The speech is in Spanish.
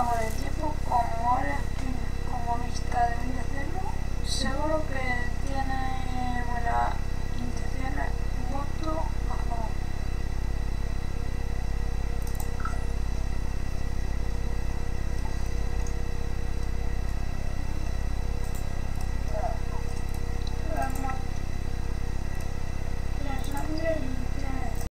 agradecido como amistad de mi deseo. Seguro que